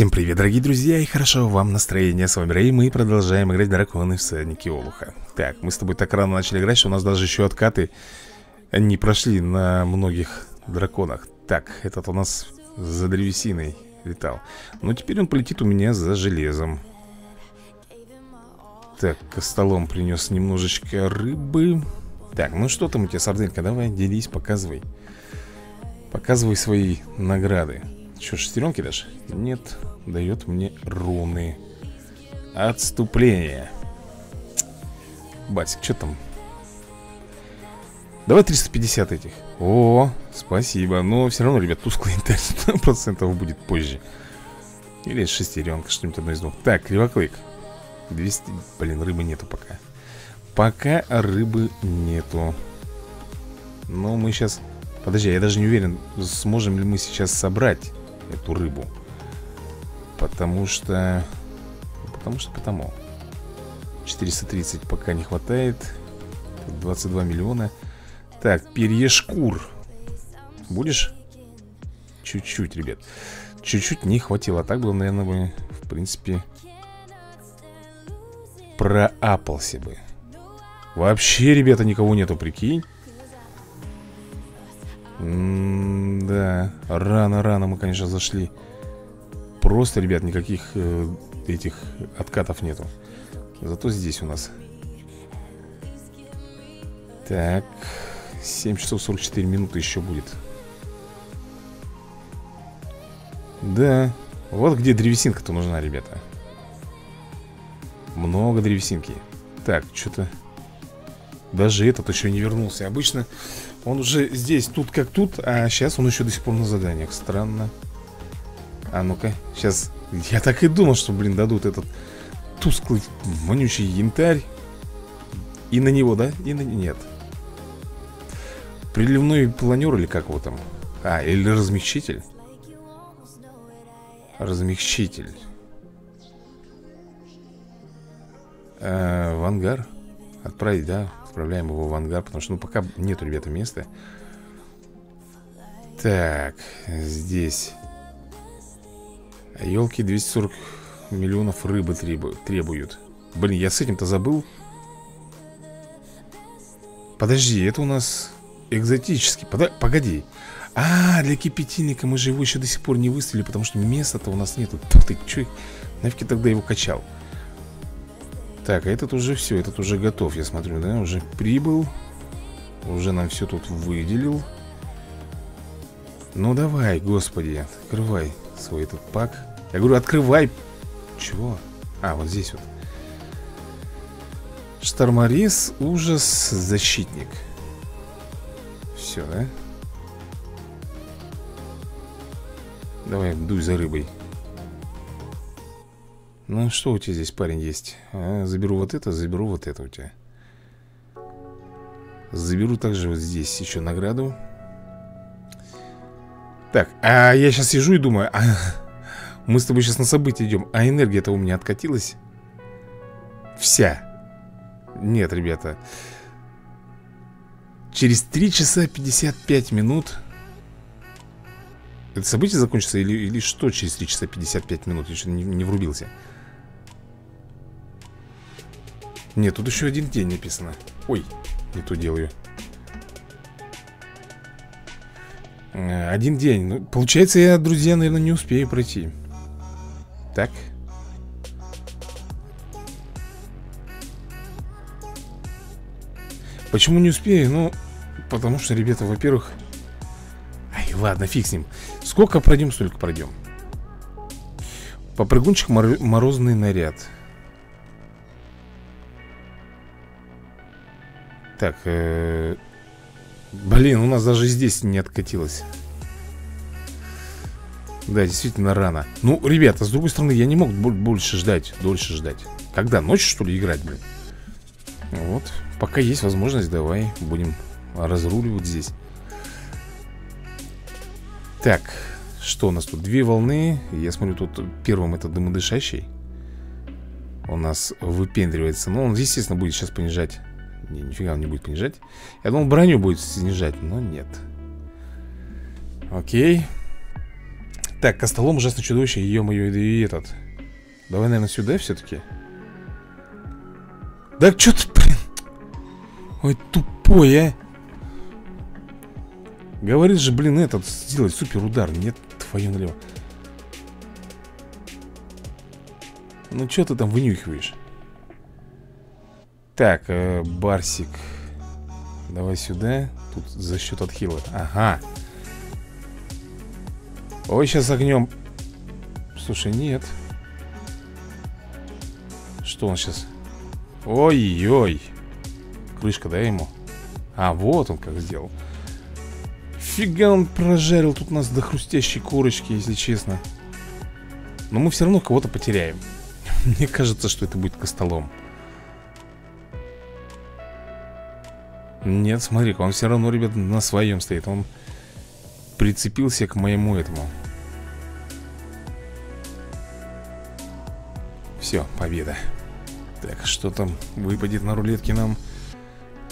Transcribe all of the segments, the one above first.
Всем привет, дорогие друзья, и хорошо вам настроение. С вами Рэй, мы продолжаем играть Драконы Всадники Олуха. Так, мы с тобой так рано начали играть, что у нас даже еще откаты не прошли на многих драконах. Так, этот у нас за древесиной летал. Но теперь он полетит у меня за железом. Так, Костолом принес немножечко рыбы. Так, ну что там у тебя, сарделька, давай, делись, показывай. Показывай свои награды. Что, шестеренки дашь? Нет, дает мне руны. Отступление. Басик, что там? Давай 350 этих. О, спасибо. Но все равно, ребят, тусклый интернет 100% будет позже. Или шестеренка, что-нибудь одно из двух. Так, Кривоклык 200, блин, рыбы нету пока. Пока рыбы нету. Но мы сейчас... Подожди, я даже не уверен, сможем ли мы сейчас собрать эту рыбу. Потому что 430 пока не хватает. 22 миллиона. Так, перья шкур. Будешь? Чуть-чуть, ребят. Чуть-чуть не хватило. А так бы, наверное, бы, в принципе, проапался бы. Вообще, ребята, никого нету, прикинь. Да, рано-рано мы, конечно, зашли. Просто, ребят, никаких этих откатов нету. Зато здесь у нас. Так, 7 часов 44 минуты еще будет. Да, вот где древесинка-то нужна, ребята. Много древесинки. Так, что-то... Даже этот еще не вернулся. Обычно он уже здесь, тут как тут. А сейчас он еще до сих пор на заданиях. Странно. А ну-ка, сейчас. Я так и думал, что, блин, дадут этот тусклый, вонючий янтарь. И на него, да? И на... Нет. Приливной планер или как его там? А, или размягчитель. Размягчитель. В ангар. Отправить, да? Отправляем его в ангар, потому что, ну, пока нету, ребята, места. Так, здесь елки 240 миллионов рыбы требуют. Блин, я с этим-то забыл. Подожди, это у нас экзотический. Погоди. А, для кипятильника мы же его еще до сих пор не выставили, потому что места-то у нас нету. Тьфу ты, чё? Нафиг я тогда его качал? Так, а этот уже все, этот уже готов, я смотрю, да, уже прибыл. Уже нам все тут выделил. Ну давай, господи, открывай свой этот пак. Я говорю, открывай. Чего? А, вот здесь вот. Шторморез, ужас, защитник. Все, да? Давай, дуй за рыбой. Ну, что у тебя здесь, парень, есть? А, заберу вот это у тебя. Заберу также вот здесь еще награду. Так, а я сейчас сижу и думаю, а, мы с тобой сейчас на события идем, а энергия-то у меня откатилась. Вся. Нет, ребята. Через 3 часа 55 минут... Это событие закончится или что через 3 часа 55 минут? Я еще не врубился. Нет, тут еще один день написано. Ой, не то делаю. Один день. Ну, получается, я, друзья, наверное, не успею пройти. Так. Почему не успею? Ну, потому что, ребята, во-первых... Ай, ладно, фиг с ним. Сколько пройдем, столько пройдем. Попрыгунчик, морозный наряд. Так, блин, у нас даже здесь не откатилось. Да, действительно рано. Ну, ребята, с другой стороны, я не мог больше ждать, дольше ждать. Когда, ночью, что ли, играть, блин? Вот, пока есть возможность, давай будем разруливать здесь. Так, что у нас тут? Две волны. Я смотрю, тут первым это дымодышащий. У нас выпендривается. Но он, естественно, будет сейчас понижать. Не, нифига он не будет понижать. Я думал, броню будет снижать, но нет. Окей. Так, костолом, жестное чудовище, ё-моё, и этот. Давай, наверное, сюда все-таки. Да чё ты, блин? Ой, тупой, а. Говорит же, блин, этот, сделать супер удар. Нет, твою налево. Ну чё ты там вынюхиваешь? Так, барсик. Давай сюда. Тут за счет отхила. Ага. Ой, сейчас огнем. Слушай, нет. Что он сейчас? Ой-ой. Крышка, да, ему? А, вот он как сделал. Фига он прожарил тут нас до хрустящей корочки, если честно. Но мы все равно кого-то потеряем. Мне кажется, что это будет костолом. Нет, смотри-ка, он все равно, ребят, на своем стоит. Он прицепился к моему этому. Все, победа. Так, что там выпадет на рулетке нам?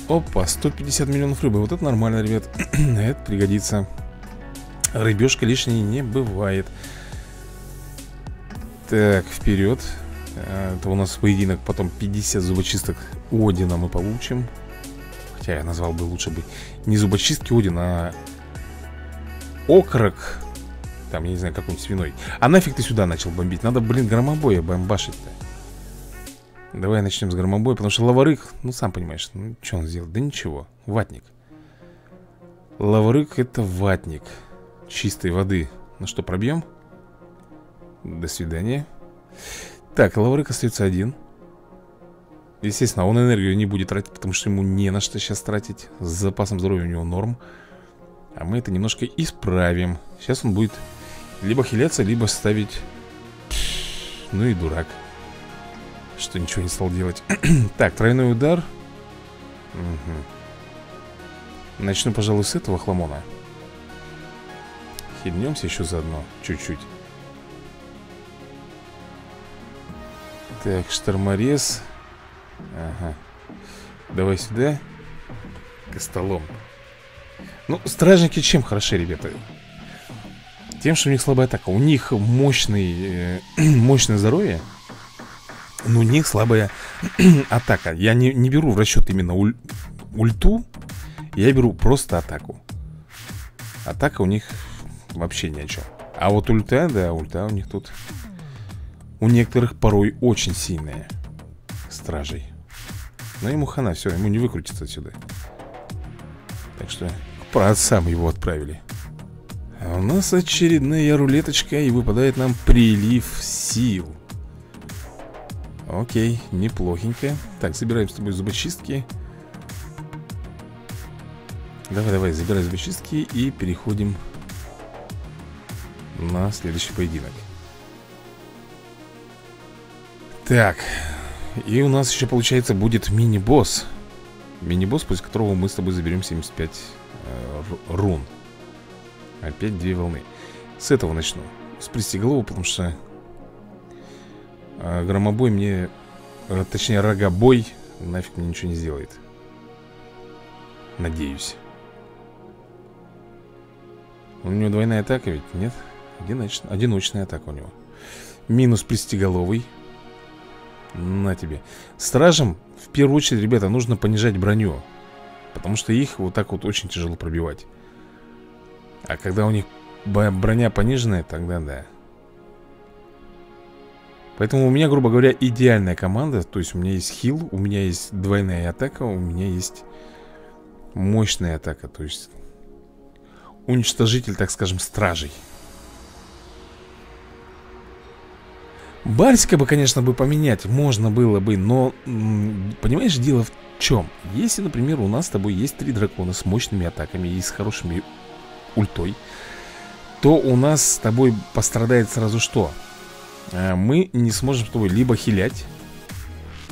Опа, 150 миллионов рыбы. Вот это нормально, ребят. Это пригодится. Рыбешка лишней не бывает. Так, вперед. Это у нас поединок. Потом 50 зубочисток Одина мы получим. Хотя я назвал бы лучше бы не зубочистки Одина, а окорок. Там, я не знаю, какой-нибудь свиной. А нафиг ты сюда начал бомбить? Надо, блин, громобоя бомбашить-то. Давай начнем с громобоя, потому что лаварык, ну сам понимаешь, ну что он сделал? Да ничего, ватник. Лаварык это ватник чистой воды. Ну что, пробьем? До свидания. Так, лаварык остается один. Естественно, он энергию не будет тратить, потому что ему не на что сейчас тратить. С запасом здоровья у него норм. А мы это немножко исправим. Сейчас он будет либо хиляться, либо ставить. Ну и дурак, что ничего не стал делать. Так, тройной удар. Угу. Начну, пожалуй, с этого хламона. Хильнемся еще заодно. Чуть-чуть. Так, шторморез. Ага. Давай сюда. Костолом. Ну, стражники чем хороши, ребята? Тем, что у них слабая атака. У них мощное здоровье. Но у них слабая атака. Я не беру в расчет именно ульту. Я беру просто атаку. Атака у них вообще ни о чем. А вот ульта, да, ульта у них тут у некоторых порой очень сильная. Стражей. Но ему хана, все, ему не выкрутится отсюда. Так что к праотцам его отправили. А у нас очередная рулеточка. И выпадает нам прилив сил. Окей, неплохенько. Так, собираем с тобой зубочистки. Давай, забирай зубочистки. И переходим на следующий поединок. Так. И у нас еще, получается, будет мини-босс. Мини-босс, после которого мы с тобой заберем 75 рун. Опять две волны. С этого начну. С пристеглого, потому что громобой мне, точнее рогобой, нафиг мне ничего не сделает. Надеюсь. У него двойная атака ведь, нет? Одиночная атака у него. Минус пристеголовый. На тебе. Стражам, в первую очередь, ребята, нужно понижать броню. Потому что их вот так вот очень тяжело пробивать. А когда у них броня пониженная, тогда да. Поэтому у меня, грубо говоря, идеальная команда. То есть у меня есть хил, у меня есть двойная атака, у меня есть мощная атака. То есть уничтожитель, так скажем, стражей. Барсика бы, конечно, бы поменять можно было бы, но понимаешь, дело в чем? Если, например, у нас с тобой есть три дракона с мощными атаками и с хорошими ультой, то у нас с тобой пострадает сразу что? Мы не сможем с тобой либо хилять,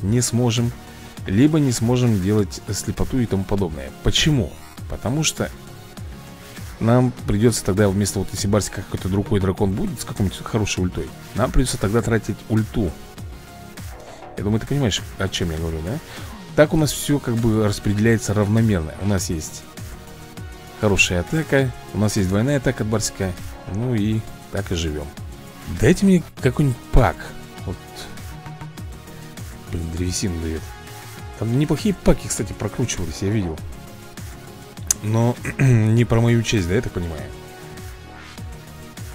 не сможем, либо не сможем делать слепоту и тому подобное. Почему? Потому что нам придется тогда вместо, вот если барсика какой-то другой дракон будет с какой-нибудь хорошей ультой, нам придется тогда тратить ульту. Я думаю, ты понимаешь, о чем я говорю, да? Так у нас все как бы распределяется равномерно. У нас есть хорошая атака, у нас есть двойная атака от барсика, ну и так и живем. Дайте мне какой-нибудь пак. Вот. Блин, древесина дает. Там неплохие паки, кстати, прокручивались, я видел. Но не про мою честь, да, я так понимаю.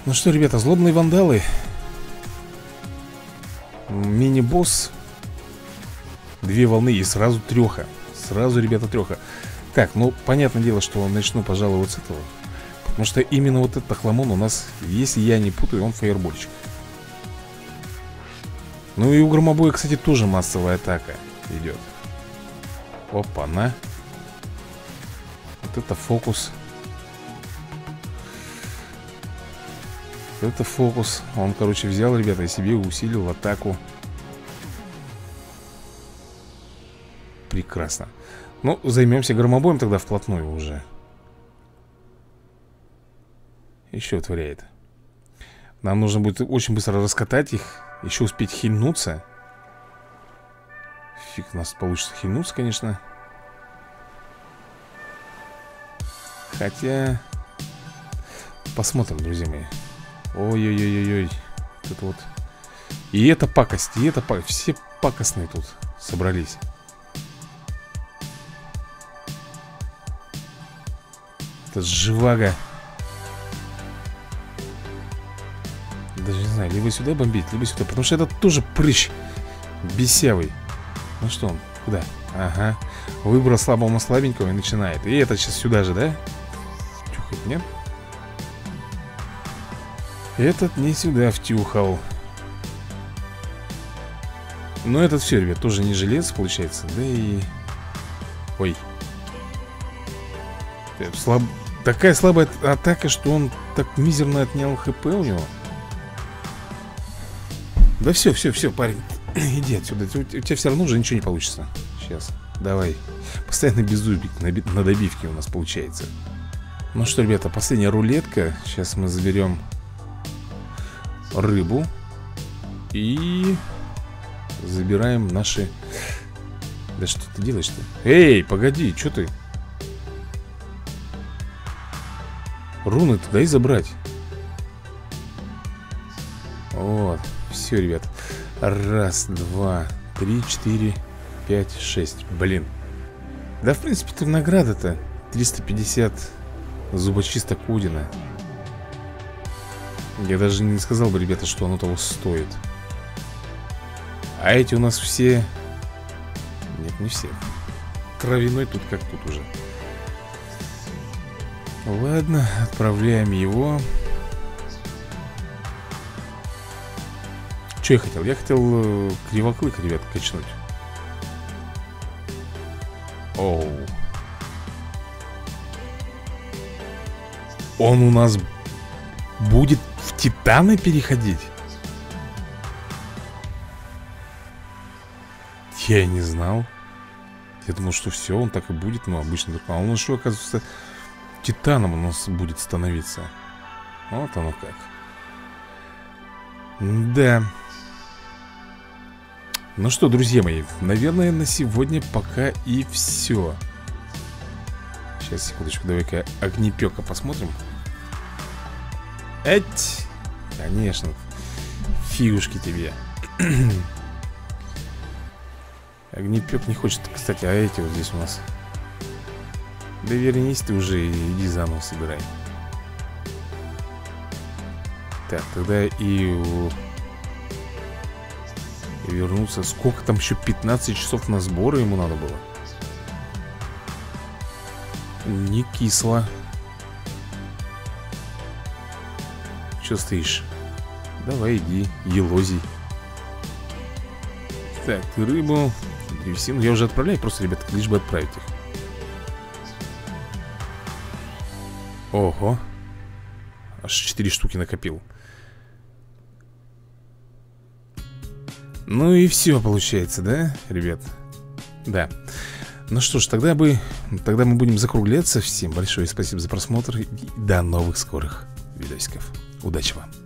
Ну что, ребята, злобные вандалы. Мини-босс. Две волны и сразу треха. Сразу, ребята, треха. Так, ну, понятное дело, что начну, пожалуй, вот с этого. Потому что именно вот этот хламон у нас, если я не путаю, он фаербольчик. Ну и у громобоя, кстати, тоже массовая атака идет. Опа-на. Вот это фокус. Вот это фокус. Он, короче, взял, ребята, и себе усилил атаку. Прекрасно. Ну, займемся громобоем тогда вплотную уже. Еще отворяет. Нам нужно будет очень быстро раскатать их. Еще успеть хильнуться. Фиг у нас получится хильнуться, конечно. Хотя... Посмотрим, друзья мои. Ой-ой-ой-ой-ой. Тут вот... И это пакость, и это пакость. Все пакостные тут собрались. Это живаго. Даже не знаю, либо сюда бомбить, либо сюда. Потому что это тоже прыщ бесявый. Ну что он? Куда? Ага. Выбрал слабого слабенького и начинает. И это сейчас сюда же, да? Втюхать, нет? Этот не сюда втюхал. Но этот все, ребят, тоже не жилец, получается. Да и... Ой. Такая слабая атака, что он так мизерно отнял хп у него. Да все, все, все, парень, иди отсюда. У тебя все равно уже ничего не получится. Сейчас, давай. Постоянно беззубик на добивке у нас получается. Ну что, ребята, последняя рулетка. Сейчас мы заберем рыбу. И забираем наши... Да что ты делаешь-то? Эй, погоди, что ты? Руны-то дай забрать. Вот. Все, ребят. Раз, два, три, четыре, пять, шесть. Блин. Да, в принципе-то награда-то 350 зубочисток Одина. Я даже не сказал бы, ребята, что оно того стоит. А эти у нас все... Нет, не все. Травяной тут как тут уже. Ладно, отправляем его. Что я хотел? Я хотел кривоклык, ребят, качнуть. Оу. Он у нас будет в титаны переходить? Я и не знал. Я думал, что все, он так и будет, но обычно так. А он еще, оказывается... Титаном у нас будет становиться. Вот оно как. Да. Ну что, друзья мои, наверное, на сегодня пока и все. Сейчас, секундочку, давай-ка огнепека посмотрим. Эть! Конечно. Фигушки тебе. Огнепек не хочет, кстати, а эти вот здесь у нас... Да вернись ты уже и иди заново собирай. Так, тогда и вернуться. Сколько там еще? 15 часов на сборы ему надо было. Не кисло. Че стоишь? Давай иди, елози. Так, рыбу, древесину. Я уже отправляю просто, ребята, лишь бы отправить их. Ого. Аж 4 штуки накопил. Ну и все получается, да, ребят? Да. Ну что ж, тогда мы будем закругляться. Всем большое спасибо за просмотр. И до новых скорых видосиков. Удачи вам.